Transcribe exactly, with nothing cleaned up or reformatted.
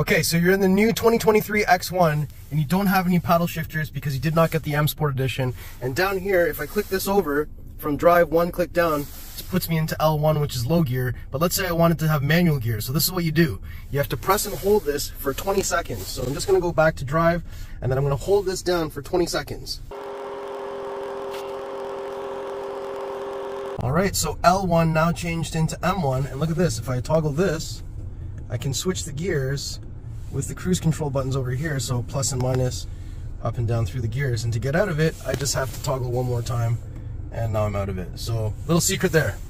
Okay, so you're in the new twenty twenty-three X one and you don't have any paddle shifters because you did not get the M Sport Edition. And down here, if I click this over from drive one click down, it puts me into L one, which is low gear. But let's say I wanted to have manual gear. So this is what you do. You have to press and hold this for twenty seconds. So I'm just gonna go back to drive and then I'm gonna hold this down for twenty seconds. All right, so L one now changed into M one. And look at this, if I toggle this, I can switch the gears with the cruise control buttons over here, so plus and minus, up and down through the gears. And to get out of it, I just have to toggle one more time, and now I'm out of it. So, little secret there.